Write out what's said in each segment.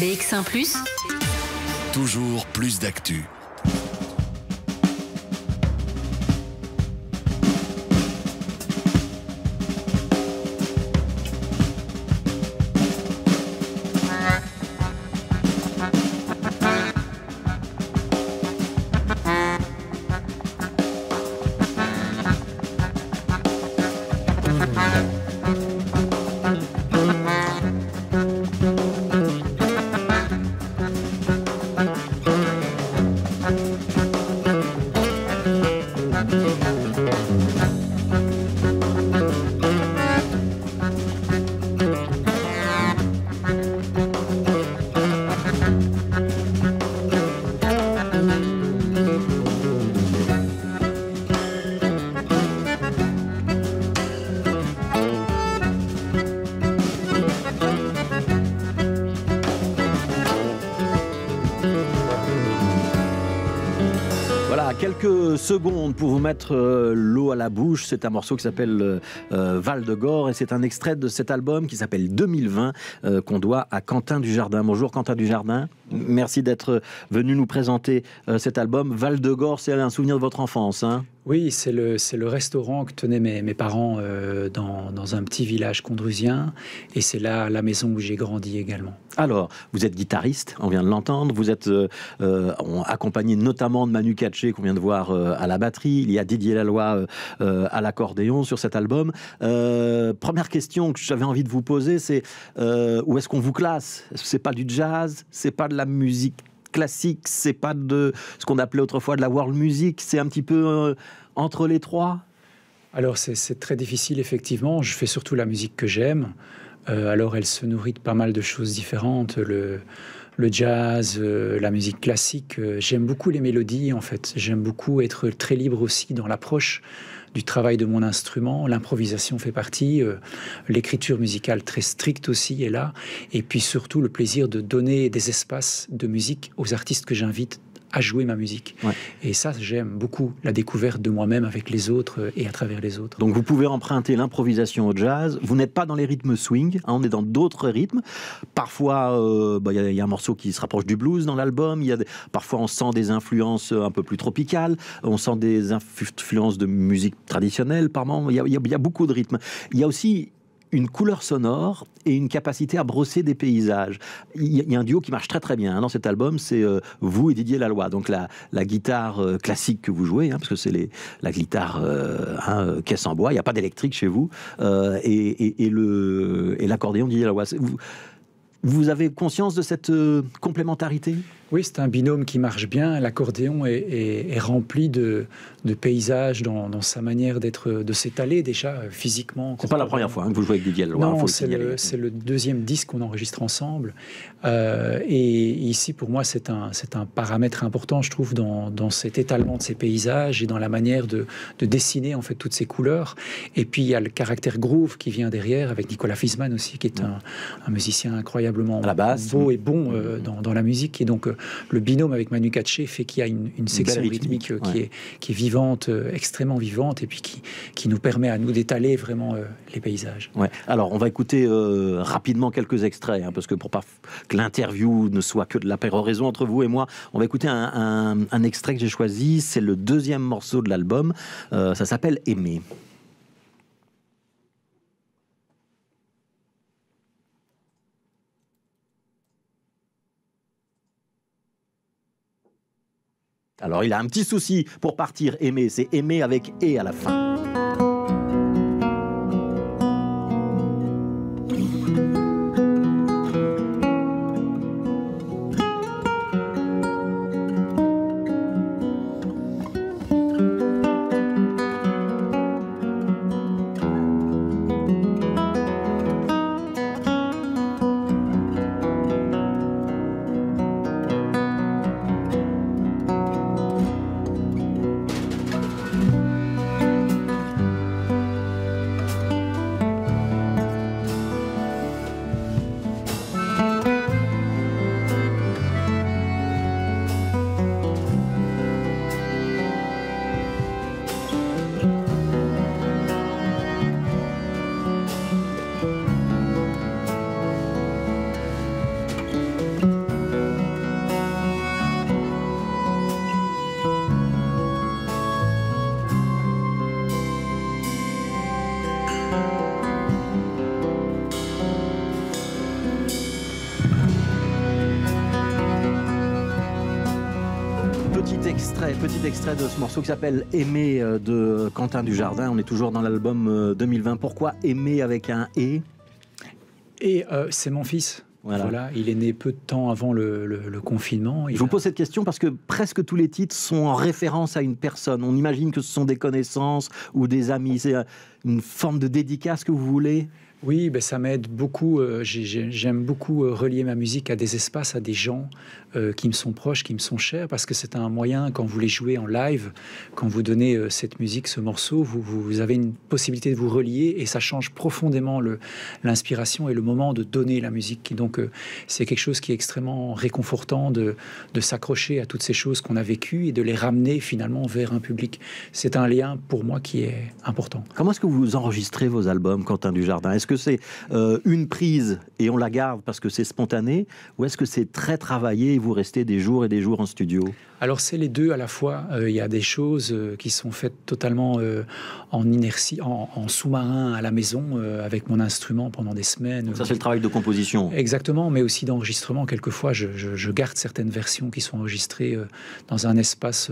BX1 Plus. Toujours plus d'actu. Quelques secondes pour vous mettre l'eau à la bouche. C'est un morceau qui s'appelle Val de Gore et c'est un extrait de cet album qui s'appelle 2020 qu'on doit à Quentin Dujardin. Bonjour Quentin Dujardin, merci d'être venu nous présenter cet album. Val de Gore, c'est un souvenir de votre enfance, hein? Oui, c'est le restaurant que tenaient mes parents dans un petit village condrusien. Et c'est là la maison où j'ai grandi également. Alors, vous êtes guitariste, on vient de l'entendre. Vous êtes accompagné notamment de Manu Katché, qu'on vient de voir à la batterie. Il y a Didier Laloy à l'accordéon sur cet album. Première question que j'avais envie de vous poser, c'est où est-ce qu'on vous classe? C'est pas du jazz, c'est pas de la musique classique, c'est pas de ce qu'on appelait autrefois de la world music, c'est un petit peu entre les trois? Alors c'est très difficile effectivement, je fais surtout la musique que j'aime, alors elle se nourrit de pas mal de choses différentes, le jazz, la musique classique, j'aime beaucoup les mélodies en fait, j'aime beaucoup être très libre aussi dans l'approche du travail de mon instrument, l'improvisation fait partie, l'écriture musicale très stricte aussi est là, et puis surtout le plaisir de donner des espaces de musique aux artistes que j'invite à jouer ma musique. Ouais. Et ça, j'aime beaucoup la découverte de moi-même avec les autres et à travers les autres. Donc vous pouvez emprunter l'improvisation au jazz, vous n'êtes pas dans les rythmes swing, hein, on est dans d'autres rythmes. Parfois, y a un morceau qui se rapproche du blues dans l'album, parfois on sent des influences un peu plus tropicales, on sent des influences de musique traditionnelle, par moment, il y a beaucoup de rythmes. Il y a aussi une couleur sonore et une capacité à brosser des paysages. Il y a un duo qui marche très très bien hein, dans cet album, c'est vous et Didier Laloy. Donc la guitare classique que vous jouez, hein, parce que c'est la guitare caisse en bois, il n'y a pas d'électrique chez vous, et l'accordéon Didier Laloy. Vous avez conscience de cette complémentarité? Oui, c'est un binôme qui marche bien. L'accordéon est rempli de paysages dans sa manière d'être, de s'étaler déjà physiquement. C'est pas la première fois hein, que vous jouez avec Didier Laloy. Non, c'est le deuxième disque qu'on enregistre ensemble. Et ici, pour moi, c'est un paramètre important, je trouve, dans cet étalement de ces paysages et dans la manière de dessiner en fait toutes ces couleurs. Et puis il y a le caractère groove qui vient derrière avec Nicolas Fiszman aussi, qui est un musicien incroyable. À la basse, beau et bon dans la musique, et donc le binôme avec Manu Katché fait qu'il y a une section rythmique qui est vivante, extrêmement vivante, et puis qui nous permet à nous d'étaler vraiment les paysages. Ouais. Alors on va écouter rapidement quelques extraits, hein, parce que pour pas que l'interview ne soit que de la péroraison entre vous et moi, on va écouter un extrait que j'ai choisi, c'est le deuxième morceau de l'album, ça s'appelle Aimer. Alors il a un petit souci pour partir, aimer, c'est aimer avec « et » à la fin. Petit extrait de ce morceau qui s'appelle Aimer de Quentin Dujardin. On est toujours dans l'album 2020. Pourquoi Aimer avec un E ? Et c'est mon fils. Voilà, il est né peu de temps avant le confinement. Je vous pose cette question parce que presque tous les titres sont en référence à une personne. On imagine que ce sont des connaissances ou des amis. C'est une forme de dédicace que vous voulez ? Oui, ben ça m'aide beaucoup. J'aime beaucoup relier ma musique à des espaces, à des gens qui me sont proches, qui me sont chers, parce que c'est un moyen, quand vous les jouez en live, quand vous donnez cette musique, ce morceau, vous avez une possibilité de vous relier et ça change profondément l'inspiration et le moment de donner la musique. Et donc, c'est quelque chose qui est extrêmement réconfortant de s'accrocher à toutes ces choses qu'on a vécues et de les ramener finalement vers un public. C'est un lien pour moi qui est important. Comment est-ce que vous enregistrez vos albums, Quentin Dujardin ? Est-ce que c'est une prise et on la garde parce que c'est spontané, ou est-ce que c'est très travaillé et vous restez des jours et des jours en studio ? Alors c'est les deux à la fois. Il y a des choses qui sont faites totalement en inertie, en sous-marin à la maison, avec mon instrument pendant des semaines. Ça c'est le travail de composition. Exactement, mais aussi d'enregistrement. Quelquefois je garde certaines versions qui sont enregistrées dans un espace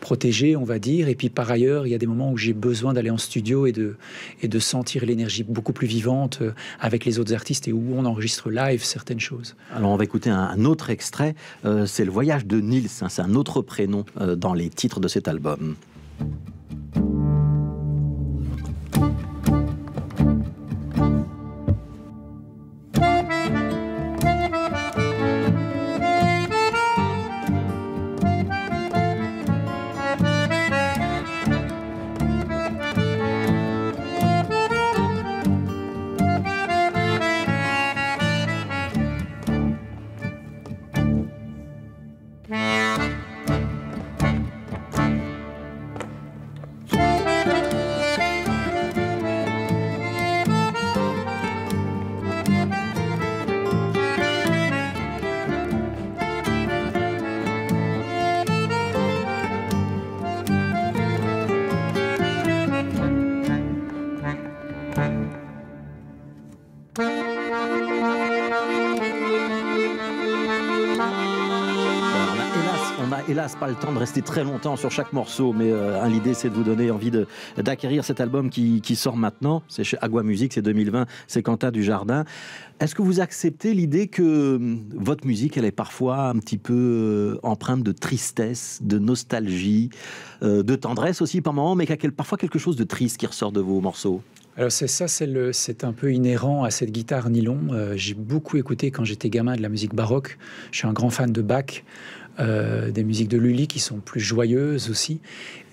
protégé, on va dire. Et puis par ailleurs, il y a des moments où j'ai besoin d'aller en studio et de sentir l'énergie beaucoup plus vivante avec les autres artistes et où on enregistre live certaines choses. Alors on va écouter un autre extrait, c'est le voyage de Nils, hein, c'est un autre prénom dans les titres de cet album. Hélas, pas le temps de rester très longtemps sur chaque morceau, mais l'idée c'est de vous donner envie d'acquérir cet album qui sort maintenant. C'est chez Agua Musique, c'est 2020, c'est Quentin Dujardin. Est-ce que vous acceptez l'idée que votre musique, elle est parfois un petit peu empreinte de tristesse, de nostalgie, de tendresse aussi par moments, mais parfois quelque chose de triste qui ressort de vos morceaux ? Alors c'est ça, c'est un peu inhérent à cette guitare nylon. J'ai beaucoup écouté quand j'étais gamin de la musique baroque. Je suis un grand fan de Bach, des musiques de Lully qui sont plus joyeuses aussi.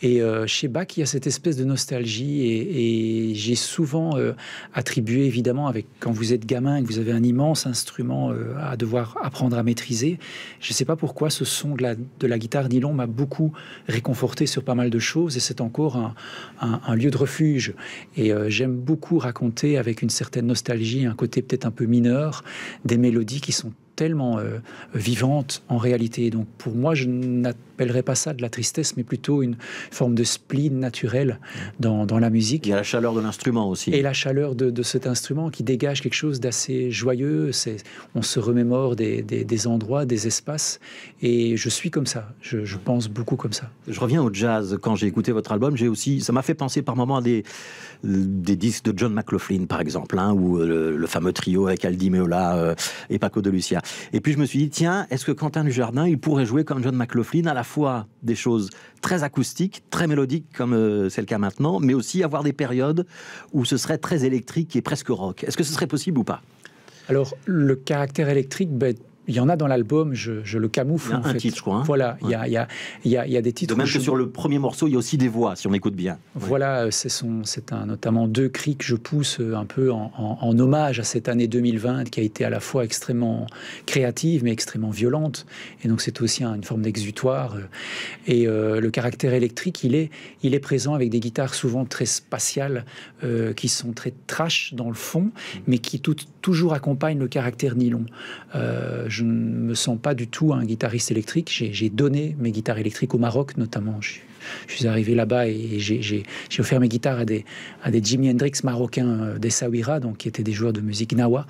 Et chez Bach, il y a cette espèce de nostalgie et j'ai souvent attribué, évidemment, quand vous êtes gamin et que vous avez un immense instrument à devoir apprendre à maîtriser, je ne sais pas pourquoi ce son de la guitare nylon m'a beaucoup réconforté sur pas mal de choses et c'est encore un lieu de refuge. Et j'aime beaucoup raconter avec une certaine nostalgie, un côté peut-être un peu mineur, des mélodies qui sont tellement vivante en réalité. Donc pour moi, je n'appellerais pas ça de la tristesse, mais plutôt une forme de spleen naturel dans la musique. Il y a la chaleur de l'instrument aussi. Et la chaleur de cet instrument qui dégage quelque chose d'assez joyeux. On se remémore des endroits, des espaces. Et je suis comme ça. Je pense beaucoup comme ça. Je reviens au jazz. Quand j'ai écouté votre album, ça m'a fait penser par moments à des disques de John McLaughlin, par exemple, hein, ou le fameux trio avec Al Di Meola et Paco de Lucia. Et puis je me suis dit, tiens, est-ce que Quentin Dujardin, il pourrait jouer comme John McLaughlin, à la fois des choses très acoustiques, très mélodiques, comme c'est le cas maintenant, mais aussi avoir des périodes où ce serait très électrique et presque rock. Est-ce que ce serait possible ou pas ? Alors, le caractère électrique, il y en a dans l'album, je le camoufle. En fait. Un titre, je crois. Hein. Voilà, il y a des titres. De même que sur le premier morceau, il y a aussi des voix, si on écoute bien. Voilà, c'est notamment deux cris que je pousse un peu en hommage à cette année 2020 qui a été à la fois extrêmement créative mais extrêmement violente. Et donc c'est aussi une forme d'exutoire. Et le caractère électrique, il est présent avec des guitares souvent très spatiales qui sont très trash dans le fond, mais qui toujours accompagnent le caractère nylon. Je ne me sens pas du tout un guitariste électrique. J'ai donné mes guitares électriques au Maroc, notamment. Je suis arrivé là-bas et j'ai offert mes guitares à des Jimi Hendrix marocains des Sawira, donc qui étaient des joueurs de musique nawa.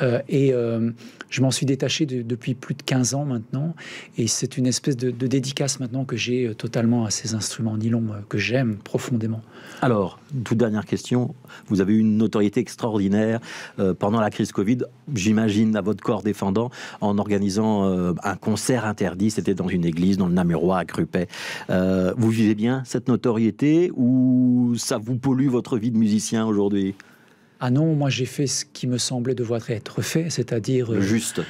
Je m'en suis détaché depuis plus de 15 ans maintenant. Et c'est une espèce de dédicace maintenant que j'ai totalement à ces instruments nylon que j'aime profondément. Alors, toute dernière question. Vous avez eu une notoriété extraordinaire pendant la crise Covid, j'imagine, à votre corps défendant, en organisant un concert interdit. C'était dans une église, dans le Namurois, à Crépy. Vous vivez bien cette notoriété ou ça vous pollue votre vie de musicien aujourd'hui ? Ah non, moi j'ai fait ce qui me semblait devoir être fait, c'est-à-dire... juste.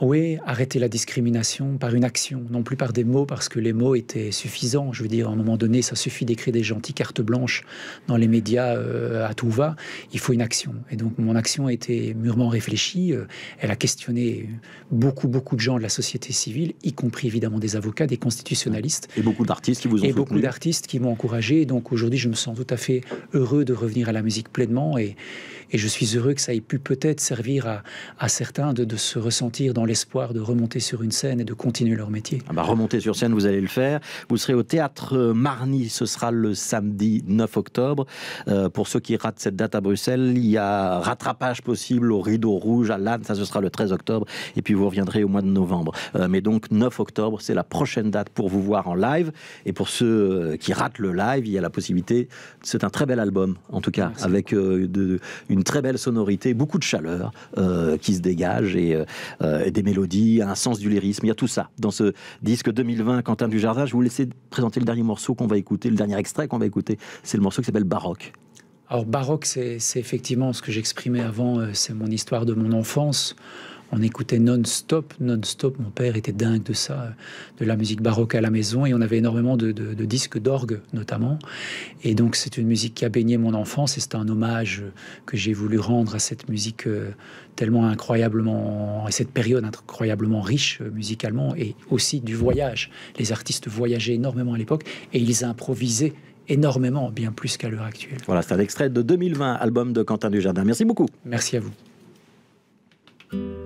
Oui, arrêter la discrimination par une action, non plus par des mots, parce que les mots étaient suffisants. Je veux dire, à un moment donné, ça suffit d'écrire des gentilles cartes blanches dans les médias à tout va. Il faut une action. Et donc, mon action a été mûrement réfléchie. Elle a questionné beaucoup de gens de la société civile, y compris évidemment des avocats, des constitutionnalistes. Et beaucoup d'artistes qui vous ont soutenu. Et beaucoup d'artistes qui m'ont encouragé. Et donc, aujourd'hui, je me sens tout à fait heureux de revenir à la musique pleinement. Et je suis heureux que ça ait pu peut-être servir à certains de se ressentir dans l'espoir de remonter sur une scène et de continuer leur métier. Ah bah remonter sur scène, vous allez le faire. Vous serez au Théâtre Marny, ce sera le samedi 9 octobre. Pour ceux qui ratent cette date à Bruxelles, il y a rattrapage possible au Rideau Rouge, à Lannes, ça ce sera le 13 octobre. Et puis vous reviendrez au mois de novembre. Mais donc 9 octobre, c'est la prochaine date pour vous voir en live. Et pour ceux qui ratent le live, il y a la possibilité, c'est un très bel album en tout cas, merci, avec une très belle sonorité, beaucoup de chaleur qui se dégage et des mélodies, un sens du lyrisme, il y a tout ça dans ce disque 2020 Quentin Dujardin. Je vais vous laisser présenter le dernier morceau qu'on va écouter, le dernier extrait qu'on va écouter, c'est le morceau qui s'appelle Baroque. Alors Baroque, c'est effectivement ce que j'exprimais avant, c'est mon histoire de mon enfance. On écoutait non-stop, mon père était dingue de ça, de la musique baroque à la maison, et on avait énormément de disques d'orgue notamment, et donc c'est une musique qui a baigné mon enfance, et c'est un hommage que j'ai voulu rendre à cette musique tellement incroyablement, et cette période incroyablement riche musicalement, et aussi du voyage. Les artistes voyageaient énormément à l'époque, et ils improvisaient énormément, bien plus qu'à l'heure actuelle. Voilà, c'est un extrait de 2020, album de Quentin Dujardin. Merci beaucoup. Merci à vous.